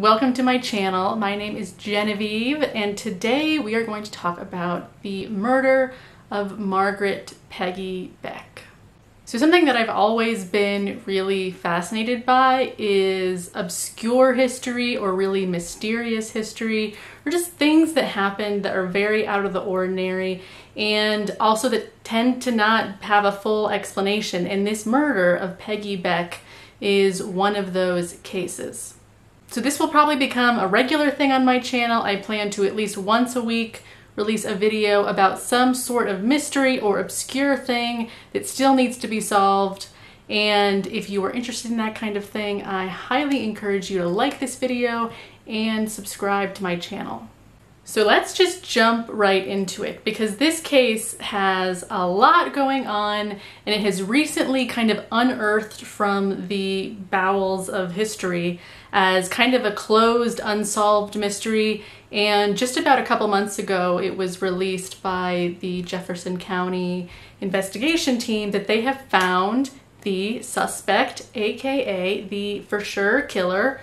Welcome to my channel. My name is Genevieve, and today we are going to talk about the murder of Margaret Peggy Beck. So something that I've always been really fascinated by is obscure history or really mysterious history, or just things that happen that are very out of the ordinary and also that tend to not have a full explanation. And this murder of Peggy Beck is one of those cases. So this will probably become a regular thing on my channel. I plan to at least once a week release a video about some sort of mystery or obscure thing that still needs to be solved. And if you are interested in that kind of thing, I highly encourage you to like this video and subscribe to my channel. So let's just jump right into it, because this case has a lot going on and it has recently kind of unearthed from the bowels of history as kind of a closed, unsolved mystery. And just about a couple months ago, it was released by the Jefferson County investigation team that they have found the suspect, aka the for sure killer,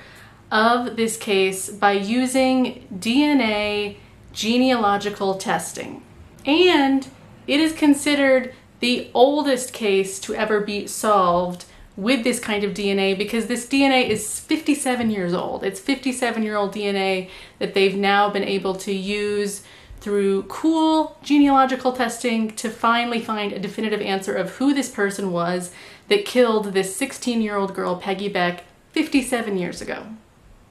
of this case by using DNA genealogical testing. And it is considered the oldest case to ever be solved with this kind of DNA, because this DNA is 57 years old. It's 57-year-old DNA that they've now been able to use through cool genealogical testing to finally find a definitive answer of who this person was that killed this 16-year-old girl, Peggy Beck, 57 years ago.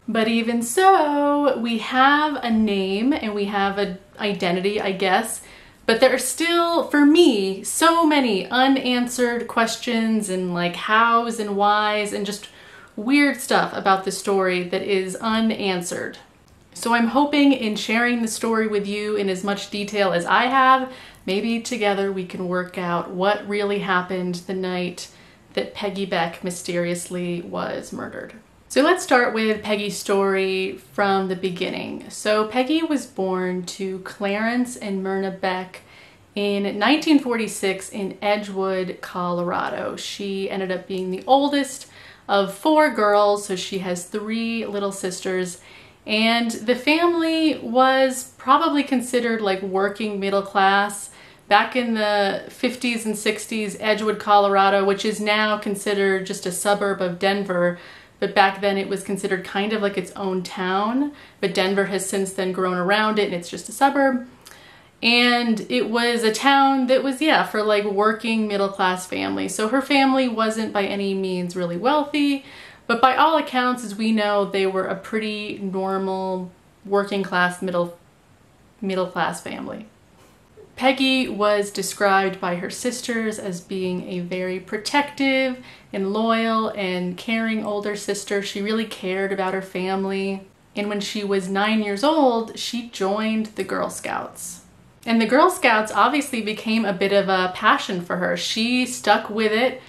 But even so, we have a name and we have an identity, I guess, but there are still, for me, so many unanswered questions and like hows and whys and just weird stuff about the story that is unanswered. So I'm hoping in sharing the story with you in as much detail as I have, maybe together we can work out what really happened the night that Peggy Beck mysteriously was murdered. So let's start with Peggy's story from the beginning. So Peggy was born to Clarence and Myrna Beck in 1946 in Edgewood, Colorado. She ended up being the oldest of four girls, so she has three little sisters. And the family was probably considered like working middle class. Back in the 50s and 60s, Edgewood, Colorado, which is now considered just a suburb of Denver, but back then it was considered kind of like its own town, but Denver has since then grown around it and it's just a suburb. And it was a town that was, yeah, for like working middle class families. So her family wasn't by any means really wealthy, but by all accounts, as we know, they were a pretty normal working class middle class family. Peggy was described by her sisters as being a very protective and loyal and caring older sister. She really cared about her family. And when she was 9 years old, she joined the Girl Scouts. And the Girl Scouts obviously became a bit of a passion for her. She stuck with it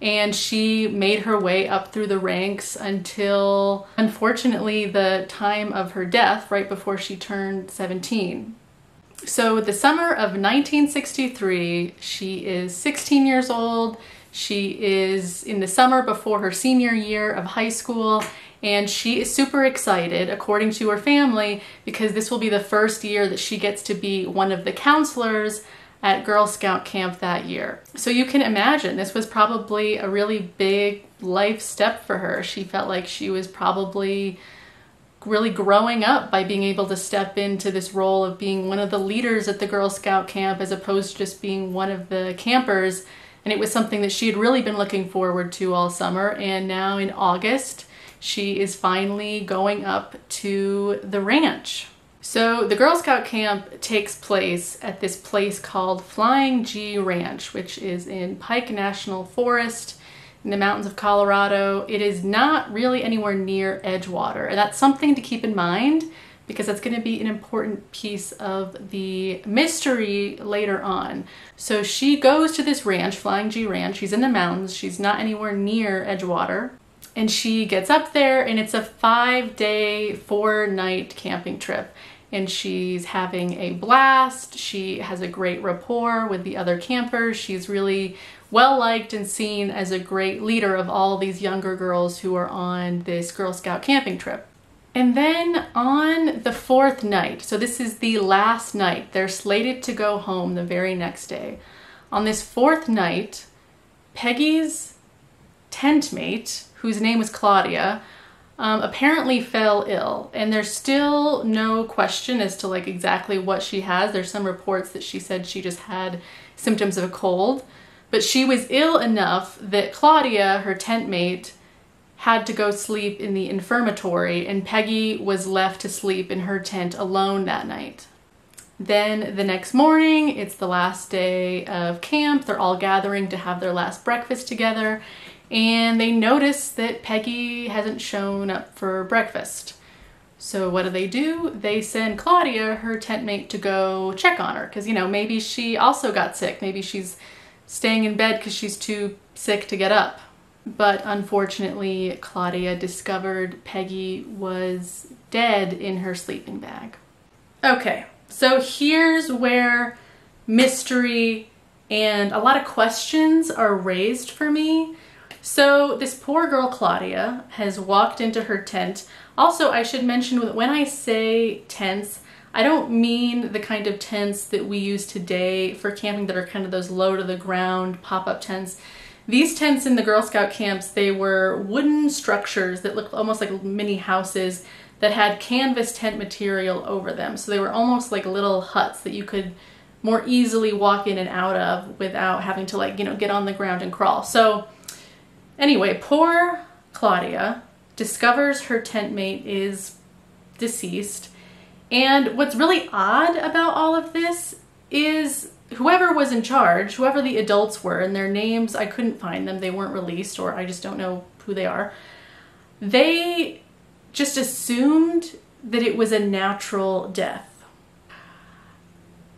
and she made her way up through the ranks until, unfortunately, the time of her death, right before she turned 17. So the summer of 1963, she is 16 years old. She is in the summer before her senior year of high school, and she is super excited, according to her family, because this will be the first year that she gets to be one of the counselors at Girl Scout camp that year. So you can imagine this was probably a really big life step for her. She felt like she was probably really growing up by being able to step into this role of being one of the leaders at the Girl Scout camp as opposed to just being one of the campers. And it was something that she had really been looking forward to all summer. And now in August, she is finally going up to the ranch. So the Girl Scout camp takes place at this place called Flying G Ranch, which is in Pike National Forest, in the mountains of Colorado. It is not really anywhere near Edgewater, and that's something to keep in mind because that's going to be an important piece of the mystery later on. So she goes to this ranch, Flying G Ranch. She's in the mountains. She's not anywhere near Edgewater, and she gets up there, and it's a 5-day, 4-night camping trip, and she's having a blast. She has a great rapport with the other campers. She's really well-liked and seen as a great leader of all these younger girls who are on this Girl Scout camping trip. And then on the fourth night, so this is the last night, they're slated to go home the very next day. On this fourth night, Peggy's tent mate, whose name was Claudia, apparently fell ill, and there's still no question as to like exactly what she has. There's some reports that she said she just had symptoms of a cold, but she was ill enough that Claudia, her tent mate, had to go sleep in the infirmary, and Peggy was left to sleep in her tent alone that night. Then the next morning, it's the last day of camp. They're all gathering to have their last breakfast together, and they notice that Peggy hasn't shown up for breakfast. So what do? They send Claudia, her tent mate, to go check on her, because, you know, maybe she also got sick. Maybe she's staying in bed because she's too sick to get up. But unfortunately, Claudia discovered Peggy was dead in her sleeping bag. Okay, so here's where mystery and a lot of questions are raised for me. So this poor girl, Claudia, has walked into her tent. Also, I should mention that when I say tents, I don't mean the kind of tents that we use today for camping that are kind of those low to the ground pop-up tents. These tents in the Girl Scout camps, they were wooden structures that looked almost like mini houses that had canvas tent material over them. So they were almost like little huts that you could more easily walk in and out of without having to, like, you know, get on the ground and crawl. So anyway, poor Claudia discovers her tent mate is deceased. And what's really odd about all of this is whoever was in charge, whoever the adults were, and their names, I couldn't find them. They weren't released, or I just don't know who they are. They just assumed that it was a natural death.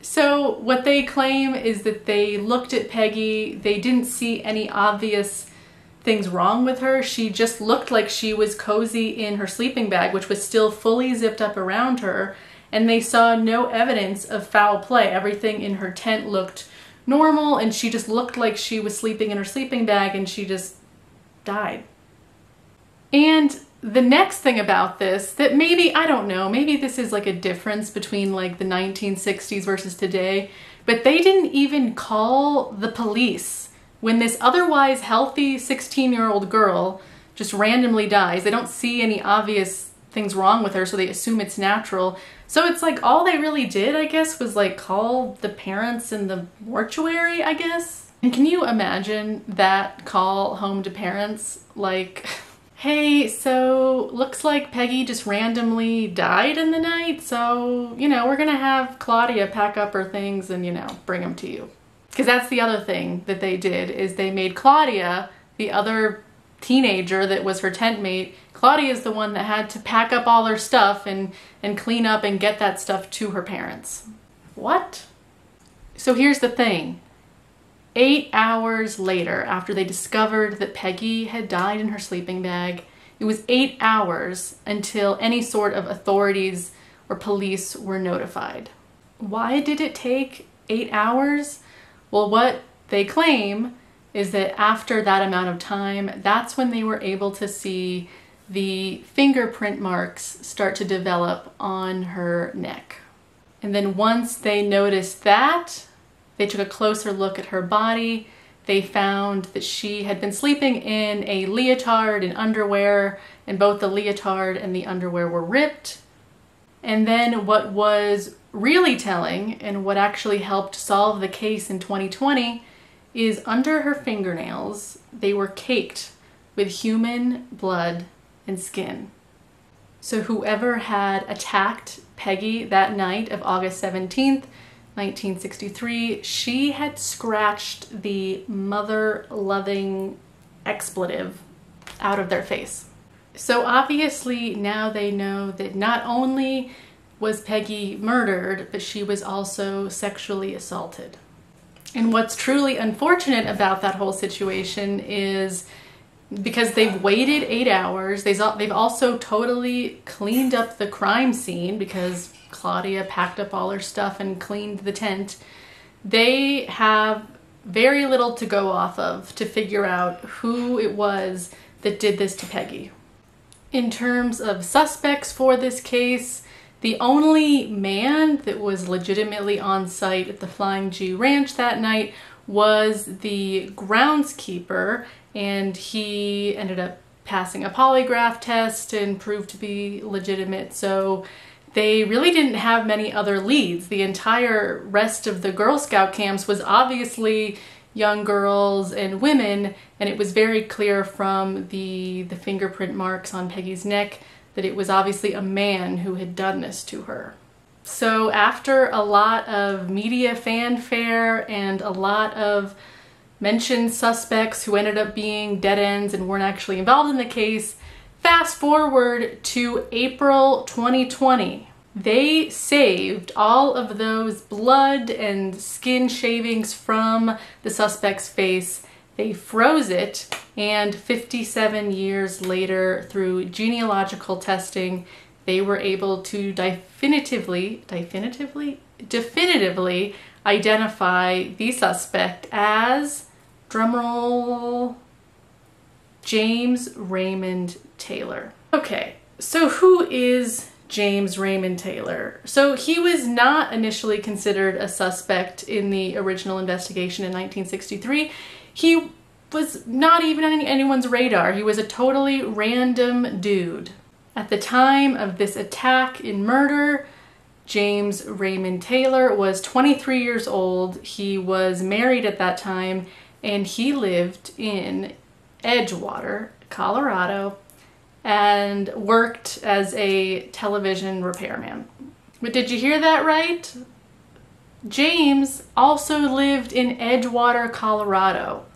So what they claim is that they looked at Peggy. They didn't see any obvious things wrong with her. She just looked like she was cozy in her sleeping bag, which was still fully zipped up around her, and they saw no evidence of foul play. Everything in her tent looked normal, and she just looked like she was sleeping in her sleeping bag, and she just died. And the next thing about this that maybe, I don't know, maybe this is like a difference between like the 1960s versus today, but they didn't even call the police. When this otherwise healthy 16-year-old girl just randomly dies, they don't see any obvious things wrong with her, so they assume it's natural. So it's like all they really did, I guess, was like call the parents in the mortuary, I guess. And can you imagine that call home to parents? Like, hey, so looks like Peggy just randomly died in the night, so, you know, we're gonna have Claudia pack up her things and, you know, bring them to you. Because that's the other thing that they did, is they made Claudia, the other teenager that was her tent mate, Claudia's the one that had to pack up all her stuff and clean up and get that stuff to her parents. What? So here's the thing. 8 hours later, after they discovered that Peggy had died in her sleeping bag, it was 8 hours until any sort of authorities or police were notified. Why did it take 8 hours? Well, what they claim is that after that amount of time, that's when they were able to see the fingerprint marks start to develop on her neck. And then once they noticed that, they took a closer look at her body. They found that she had been sleeping in a leotard and underwear, and both the leotard and the underwear were ripped. And then what was really telling, and what actually helped solve the case in 2020, is under her fingernails, they were caked with human blood and skin. So whoever had attacked Peggy that night of August 17th, 1963, she had scratched the mother-loving expletive out of their face. So obviously now they know that not only was Peggy murdered, but she was also sexually assaulted. And what's truly unfortunate about that whole situation is because they've waited 8 hours, they've also totally cleaned up the crime scene, because Claudia packed up all her stuff and cleaned the tent, they have very little to go off of to figure out who it was that did this to Peggy. In terms of suspects for this case, the only man that was legitimately on site at the Flying G Ranch that night was the groundskeeper, and he ended up passing a polygraph test and proved to be legitimate, so they really didn't have many other leads. The entire rest of the Girl Scout camps was obviously young girls and women, and it was very clear from the fingerprint marks on Peggy's neck that it was obviously a man who had done this to her. So after a lot of media fanfare and a lot of mentioned suspects who ended up being dead ends and weren't actually involved in the case, fast forward to April 2020. They saved all of those blood and skin shavings from the suspect's face. They froze it, and 57 years later, through genealogical testing, they were able to definitively identify the suspect as, drumroll, James Raymond Taylor. Okay, so who is James Raymond Taylor? So he was not initially considered a suspect in the original investigation in 1963. He was not even on anyone's radar. He was a totally random dude. At the time of this attack and murder, James Raymond Taylor was 23 years old. He was married at that time, and he lived in Edgewater, Colorado, and worked as a television repairman. But did you hear that right? James also lived in Edgewater, Colorado.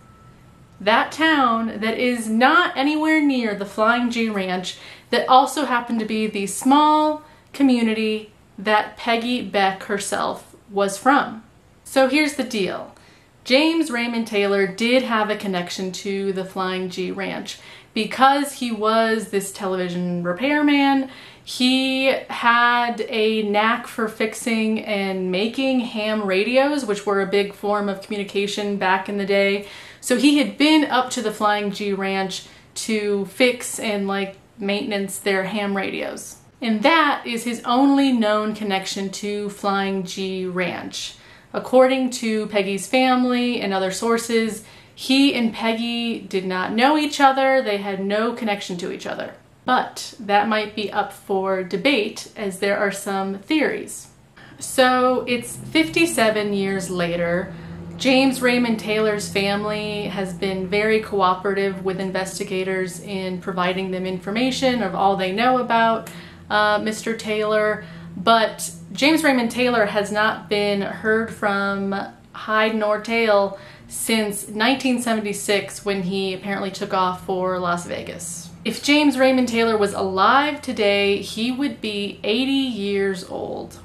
That town that is not anywhere near the Flying G Ranch, that also happened to be the small community that Peggy Beck herself was from. So here's the deal. James Raymond Taylor did have a connection to the Flying G Ranch. Because he was this television repairman, he had a knack for fixing and making ham radios, which were a big form of communication back in the day. So he had been up to the Flying G Ranch to fix and maintenance their ham radios. And that is his only known connection to Flying G Ranch. According to Peggy's family and other sources, he and Peggy did not know each other. They had no connection to each other. But that might be up for debate, as there are some theories. So it's 57 years later. James Raymond Taylor's family has been very cooperative with investigators in providing them information of all they know about Mr. Taylor. But James Raymond Taylor has not been heard from hide nor tail since 1976, when he apparently took off for Las Vegas. If James Raymond Taylor was alive today, he would be 80 years old.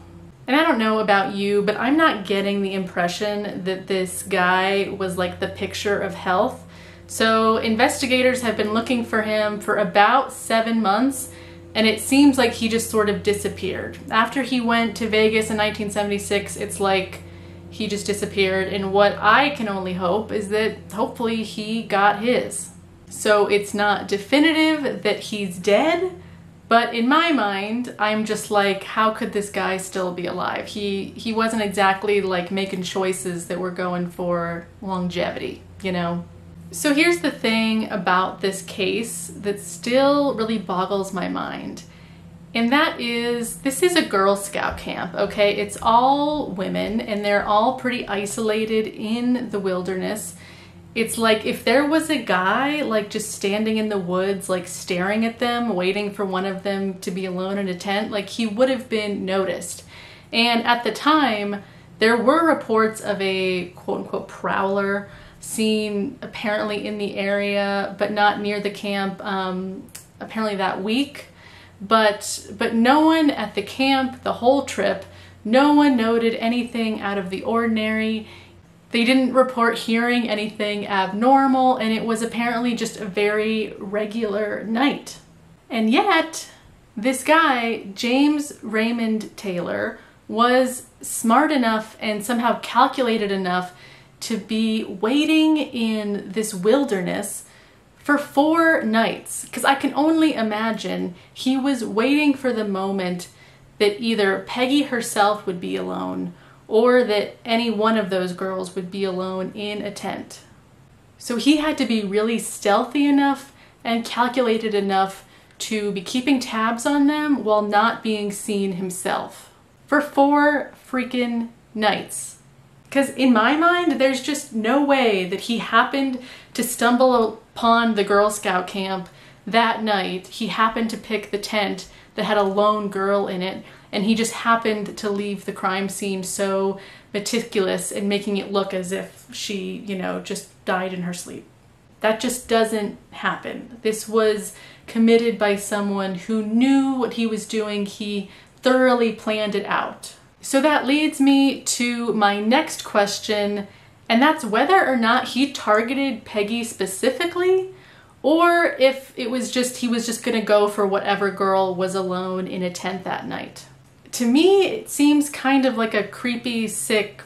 And I don't know about you, but I'm not getting the impression that this guy was like the picture of health. So investigators have been looking for him for about 7 months, and it seems like he just sort of disappeared. After he went to Vegas in 1976, it's like he just disappeared, and what I can only hope is that hopefully he got his. So it's not definitive that he's dead, but in my mind, I'm just like, how could this guy still be alive? He wasn't exactly like making choices that were going for longevity, you know? So here's the thing about this case that still really boggles my mind. And that is, this is a Girl Scout camp, okay? It's all women, and they're all pretty isolated in the wilderness. It's like if there was a guy like just standing in the woods, like staring at them, waiting for one of them to be alone in a tent, like he would have been noticed. And at the time, there were reports of a quote-unquote prowler seen apparently in the area, but not near the camp, apparently that week. But no one at the camp the whole trip, no one noted anything out of the ordinary. They didn't report hearing anything abnormal, and it was apparently just a very regular night. And yet, this guy, James Raymond Taylor, was smart enough and somehow calculated enough to be waiting in this wilderness for 4 nights, because I can only imagine he was waiting for the moment that either Peggy herself would be alone or that any one of those girls would be alone in a tent. So he had to be really stealthy enough and calculated enough to be keeping tabs on them while not being seen himself. For 4 freaking nights. Because in my mind, there's just no way that he happened to stumble upon the Girl Scout camp that night. He happened to pick the tent that had a lone girl in it, and he just happened to leave the crime scene so meticulous and making it look as if she, you know, just died in her sleep. That just doesn't happen. This was committed by someone who knew what he was doing. He thoroughly planned it out. So that leads me to my next question, and that's whether or not he targeted Peggy specifically, or if it was just he was just gonna go for whatever girl was alone in a tent that night. To me, it seems kind of like a creepy, sick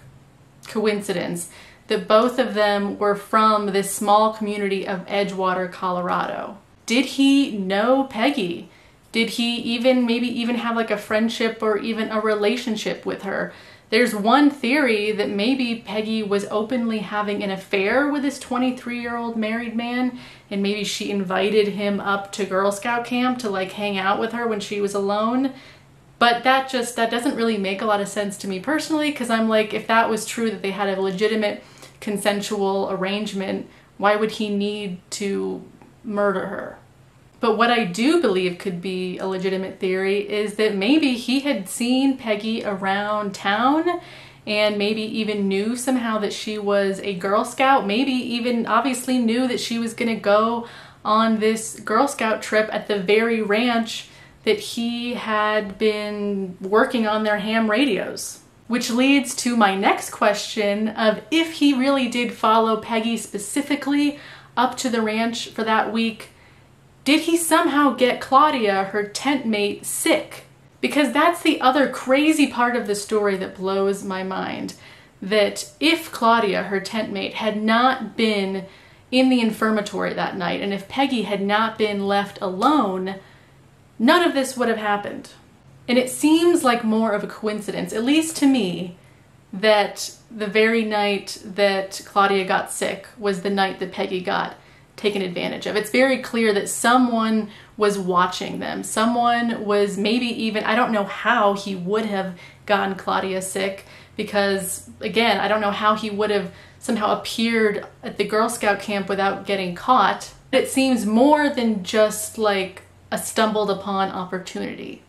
coincidence that both of them were from this small community of Edgewater, Colorado. Did he know Peggy? Did he even maybe have like a friendship or even a relationship with her? There's one theory that maybe Peggy was openly having an affair with this 23-year-old married man, and maybe she invited him up to Girl Scout camp to like hang out with her when she was alone. But that doesn't really make a lot of sense to me personally, because I'm like, if that was true that they had a legitimate consensual arrangement, why would he need to murder her? But what I do believe could be a legitimate theory is that maybe he had seen Peggy around town and maybe even knew somehow that she was a Girl Scout, maybe even obviously knew that she was gonna go on this Girl Scout trip at the very ranch that he had been working on their ham radios. Which leads to my next question of if he really did follow Peggy specifically up to the ranch for that week, did he somehow get Claudia, her tent mate, sick? Because that's the other crazy part of the story that blows my mind. That if Claudia, her tent mate, had not been in the infirmary that night, and if Peggy had not been left alone, none of this would have happened. And it seems like more of a coincidence, at least to me, that the very night that Claudia got sick was the night that Peggy got taken advantage of. It's very clear that someone was watching them. Someone was maybe even, I don't know how he would have gotten Claudia sick, because again, I don't know how he would have somehow appeared at the Girl Scout camp without getting caught. It seems more than just like a stumbled upon opportunity.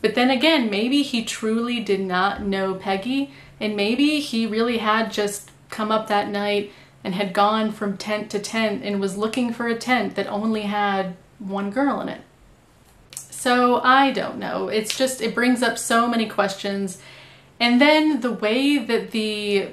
But then again, maybe he truly did not know Peggy, and maybe he really had just come up that night and had gone from tent to tent and was looking for a tent that only had one girl in it. So I don't know. It's just, it brings up so many questions. And then the way that the,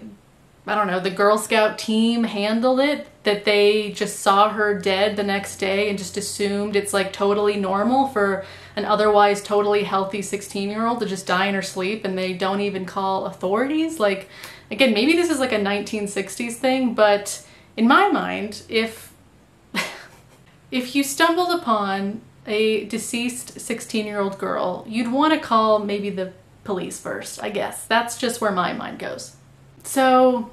I don't know, the Girl Scout team handled it, that they just saw her dead the next day and just assumed it's like totally normal for an otherwise totally healthy 16-year-old to just die in her sleep, and they don't even call authorities. Like, again, maybe this is like a 1960s thing, but in my mind, if you stumbled upon a deceased 16-year-old girl, you'd want to call maybe the police first, I guess. That's just where my mind goes. So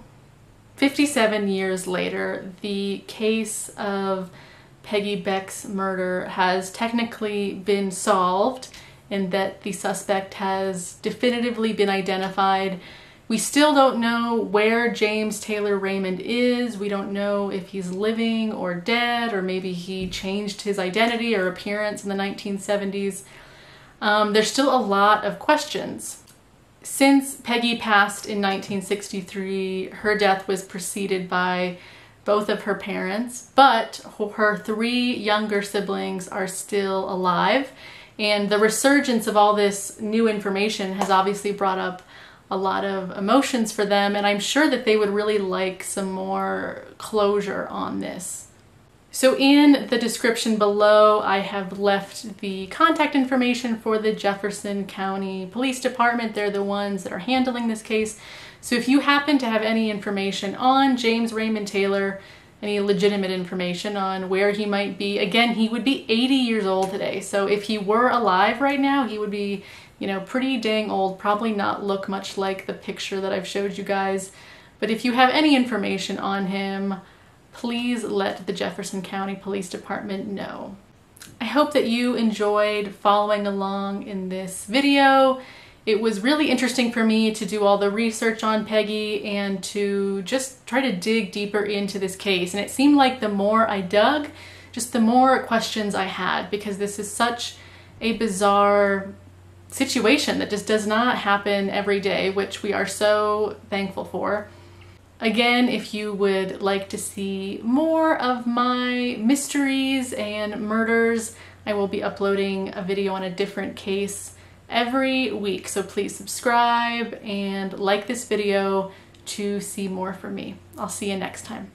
57 years later, the case of Peggy Beck's murder has technically been solved, and that the suspect has definitively been identified. We still don't know where James Taylor Raymond is. We don't know if he's living or dead, or maybe he changed his identity or appearance in the 1970s. There's still a lot of questions. Since Peggy passed in 1963, her death was preceded by both of her parents, but her 3 younger siblings are still alive. And the resurgence of all this new information has obviously brought up a lot of emotions for them, and I'm sure that they would really like some more closure on this. So in the description below, I have left the contact information for the Jefferson County Police Department. They're the ones that are handling this case. So if you happen to have any information on James Raymond Taylor, any legitimate information on where he might be. Again, he would be 80 years old today, so if he were alive right now, he would be, you know, pretty dang old, probably not look much like the picture that I've showed you guys. But if you have any information on him, please let the Jefferson County Police Department know. I hope that you enjoyed following along in this video. It was really interesting for me to do all the research on Peggy and to just try to dig deeper into this case. And it seemed like the more I dug, just the more questions I had, because this is such a bizarre situation that just does not happen every day, which we are so thankful for. Again, if you would like to see more of my mysteries and murders, I will be uploading a video on a different case every week. So please subscribe and like this video to see more from me. I'll see you next time.